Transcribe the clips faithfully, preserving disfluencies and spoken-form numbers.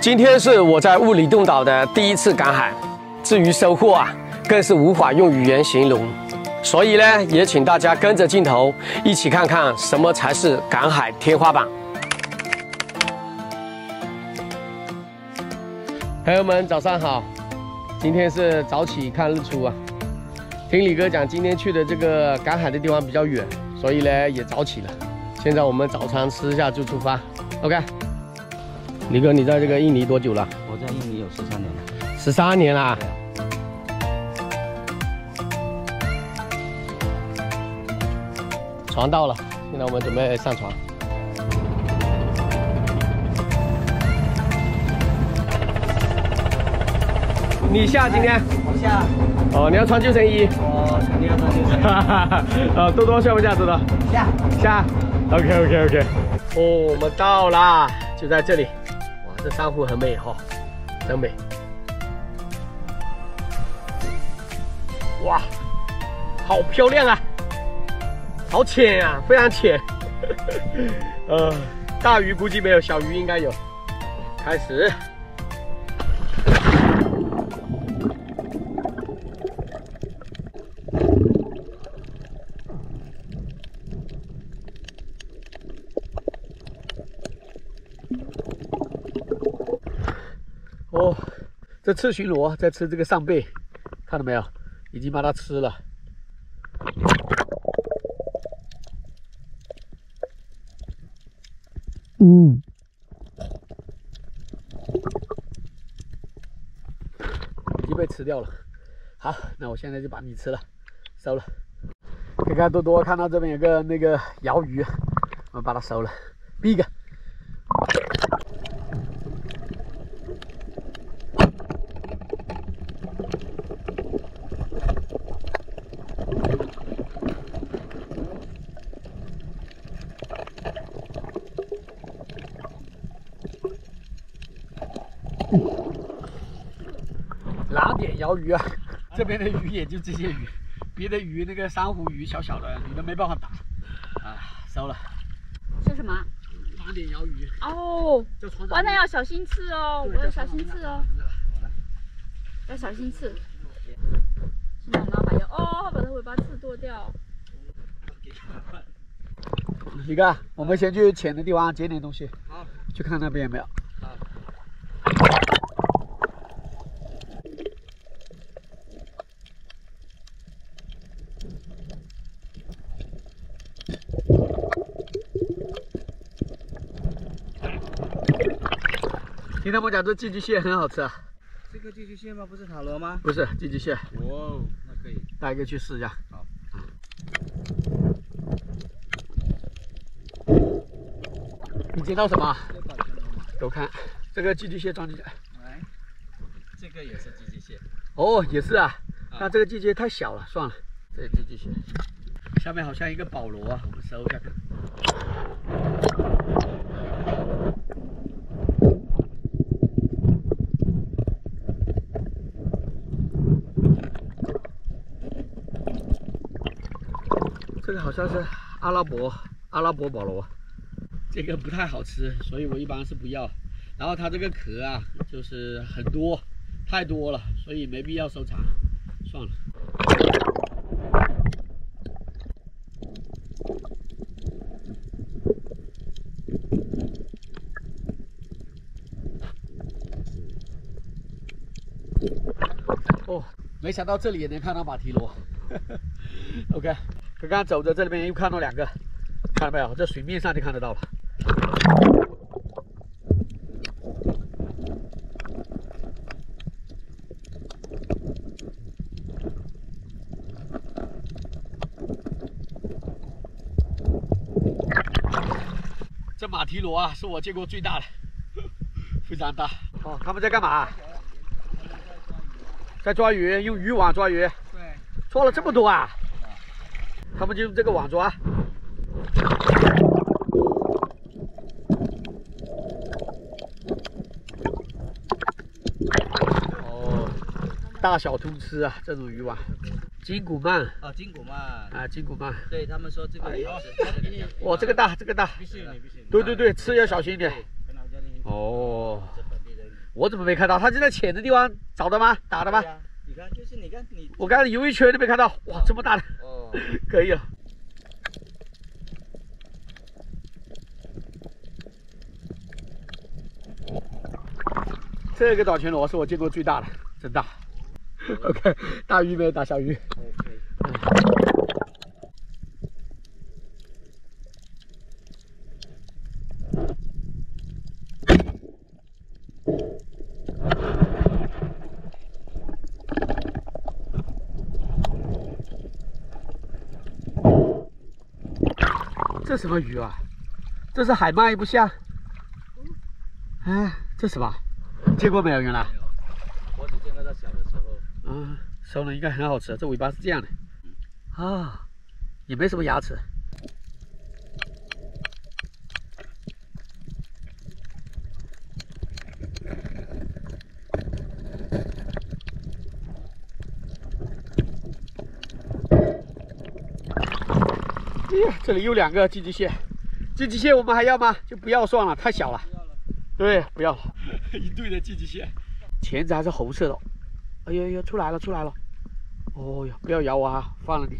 今天是我在物理洞岛的第一次赶海，至于收获啊，更是无法用语言形容。所以呢，也请大家跟着镜头一起看看什么才是赶海天花板。朋友们，早上好！今天是早起看日出啊。听李哥讲，今天去的这个赶海的地方比较远，所以呢也早起了。现在我们早餐吃一下就出发。OK。 李哥，你在这个印尼多久了？我在印尼有十三年了。十三年啦！船到了，现在我们准备上船。你下今天？我下。哦，你要穿救生衣？我肯定要穿救生衣。哈哈哈！呃，多多下不下？多多。下。下。OK OK OK。哦，我们到啦，就在这里。 这珊瑚很美哈、哦，真美！哇，好漂亮啊，好浅啊，非常浅。呃，大鱼估计没有，小鱼应该有。开始。哦，这赤须螺在吃这个扇贝，看到没有？已经把它吃了。嗯。已经被吃掉了。好，那我现在就把你吃了，收了。你看多多看到这边有个那个鳐鱼，我们把它收了。第一个。 拿点鳐鱼啊，这边的鱼也就这些鱼，别的鱼那个珊瑚鱼小小的，你都没办法打啊，收了。吃什么？拿点鳐鱼。哦，哇，那要小心刺哦，我要小心刺哦，要小心刺。是哪把鳐？哦，把它尾巴刺剁掉。李哥，我们先去浅的地方捡点东西。好。去看那边有没有。 听他们讲，这寄居蟹很好吃啊。这个寄居蟹吗？不是塔罗吗？不是寄居蟹。哇哦，那可以，带一个去试一下。好。你接到什么？给我看，这个寄居蟹装进去。来，这个也是寄居蟹。哦，也是啊。那这个寄居蟹太小了，算了。这寄居蟹。下面好像一个保罗啊，我们搜一下看。 这个好像是阿拉伯阿拉伯保罗，这个不太好吃，所以我一般是不要。然后它这个壳啊，就是很多，太多了，所以没必要收藏，算了。哦，没想到这里也能看到马蹄螺。OK。 刚刚走着，这里边又看到两个，看到没有？这水面上就看得到了。这马蹄螺啊，是我见过最大的，非常大。哦，他们在干嘛？在抓鱼，用渔网抓鱼。对。抓了这么多啊！ 他们就用这个网抓。哦，大小通吃啊，这种渔网。金骨鳗。啊，金骨鳗。啊，金骨鳗。对他们说这个也好吃。哇，这个大，这个大。必须，必须。对对对，吃要小心一点。哦。我怎么没看到？他就在浅的地方找的吗？打的吗？啊、你看，就是你看你，我刚才游一圈都没看到，哇，这么大的，哦，可以了。这个短全螺是我见过最大的，真大。哦、OK， 大鱼没有打小鱼。OK。 这什么鱼啊？这是海鳗一不像。哎，这什么？见过没有？原来没有，我只见过它小的时候。嗯，熟了应该很好吃。这尾巴是这样的，啊，也没什么牙齿。这里有两个寄居蟹，寄居蟹我们还要吗？就不要算了，太小了。不要了。对，不要了。一对的寄居蟹，钳子还是红色的。哎呦呦，出来了，出来了！哦呦，不要咬我啊，放了你。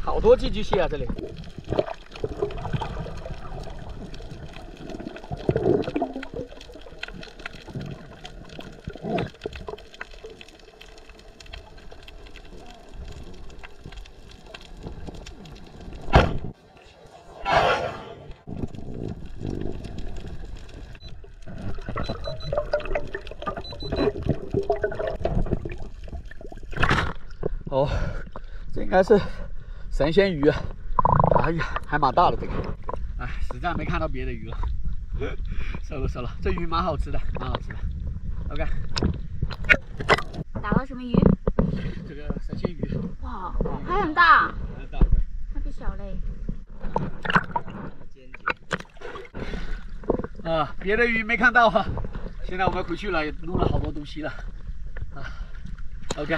好多寄居蟹啊，这里。 哦，这应该是神仙鱼，哎呀，还蛮大的这个，哎，实在没看到别的鱼了，收了收了，这鱼蛮好吃的，蛮好吃的。OK， 打到什么鱼？这个神仙鱼。哇，还很大。很大。那就小嘞。啊，别的鱼没看到啊，现在我们回去了，也弄了好多东西了，啊 ，OK。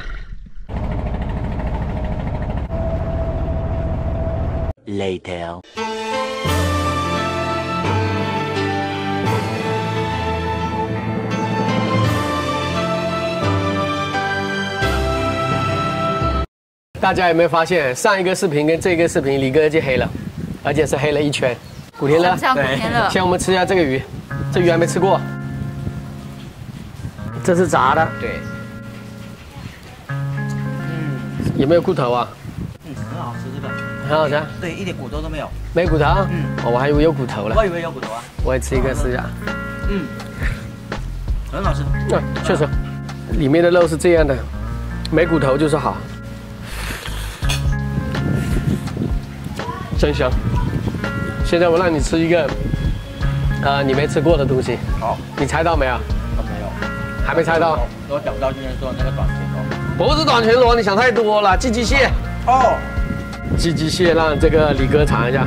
Later。大家有没有发现，上一个视频跟这个视频，李哥就黑了，而且是黑了一圈。古天乐，像古天乐。先我们吃一下这个鱼，这鱼还没吃过。这是炸的。对。嗯。有没有骨头啊？嗯，很好吃这个。 很好吃，对，一点骨头都没有，没骨头，嗯，我还以为有骨头了，我以为有骨头啊，我也吃一个试一下，嗯，很好吃，对，确实，里面的肉是这样的，没骨头就是好，真香。现在我让你吃一个，呃，你没吃过的东西，好，你猜到没有？没有，还没猜到，我想不到今天说那个短全螺，不是短全螺，你想太多了，寄居蟹，哦。 寄居蟹让这个李哥尝一下，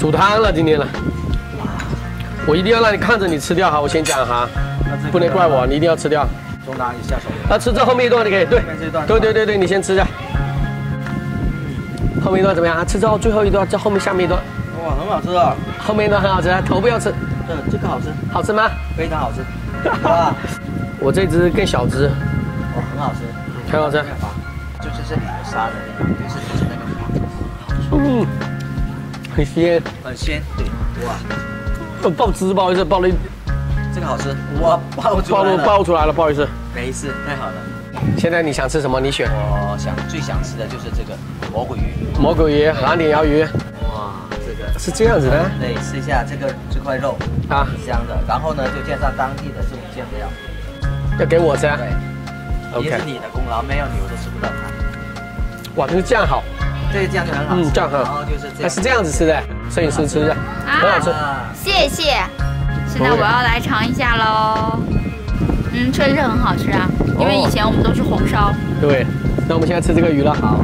煮汤了今天了，我一定要让你看着你吃掉哈，我先讲哈，不能怪我，你一定要吃掉。从哪里下手？啊，吃这后面一段你可以，对，对对对对，你先吃下。后面一段怎么样啊？吃到最后一段，这后面下面一段。哇，很好吃啊！后面一段很好吃，头不要吃。嗯，这个好吃。好吃吗？非常好吃。哇，我这只更小只。哦，很好吃。很好吃。就是这里有沙的那个，就是就是那个。 嗯，很鲜，很鲜，对，哇，我爆汁，不好意思，爆了一，这个好吃，哇，爆出来了，爆出来了，不好意思，没事，太好了。现在你想吃什么？你选。我想最想吃的就是这个蘑菇鱼，蘑菇鱼，蓝点鳐鱼。哇，这个是这样子的。对，吃一下这个这块肉啊，香的。然后呢，就加上当地的这种酱料。要给我吃啊？对，也是你的功劳，没有你我都吃不到它。哇，这个酱好。 这个酱就很好，嗯，酱很好，然后就是这样，是这样子吃的，摄影师吃的，很好吃。谢谢。现在我要来尝一下喽。嗯，确实很好吃啊，因为以前我们都是红烧。对，那我们现在吃这个鱼了。好。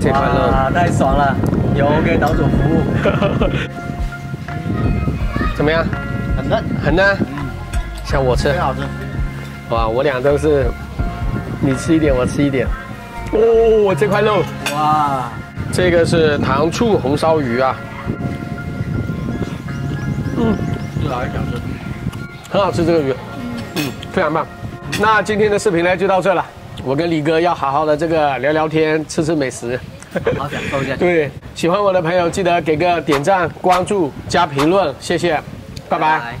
这款肉啊，太爽了，有给岛主服务。怎么样？很嫩，很嫩。像我吃。很好吃。哇，我俩都是，你吃一点，我吃一点。哦，这块肉。 哇，这个是糖醋红烧鱼啊，嗯，这哪里想吃？很好吃这个鱼，嗯，非常棒。那今天的视频呢就到这了，我跟李哥要好好的这个聊聊天，吃吃美食。 好想抽一下。对，喜欢我的朋友记得给个点赞、关注、加评论，谢谢，拜拜。拜拜。